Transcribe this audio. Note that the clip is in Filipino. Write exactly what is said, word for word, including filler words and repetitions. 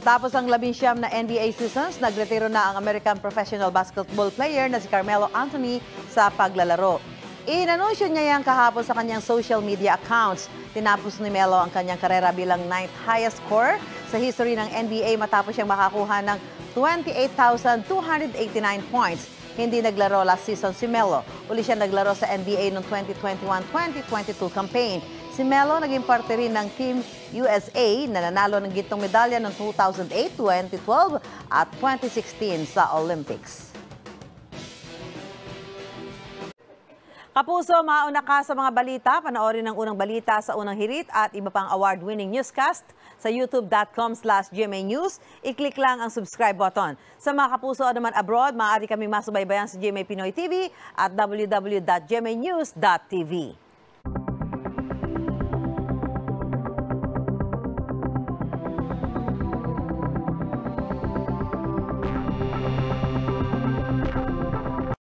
Matapos ang labinsyam na N B A seasons, nagretiro na ang American professional basketball player na si Carmelo Anthony sa paglalaro. Inanunsyo niya yan kahapon sa kanyang social media accounts. Tinapos ni Melo ang kanyang karera bilang ninth highest scorer sa history ng N B A matapos siyang makakuha ng twenty-eight thousand two hundred eighty-nine points. Hindi naglaro last season si Melo. Uli siya naglaro sa N B A noong twenty twenty-one twenty twenty-two campaign. Si Melo naging parte rin ng Team U S A na nanalo ng gintong medalya noong two thousand eight, twenty twelve at twenty sixteen sa Olympics. Kapuso, mauna ka sa mga balita. Panoorin ang unang balita sa unang hirit at iba pang award-winning newscast sa youtube dot com slash G M A News. I-click lang ang subscribe button. Sa mga kapuso naman abroad, maaari kami masubaybayan sa G M A Pinoy T V at w w w dot G M A News dot t v.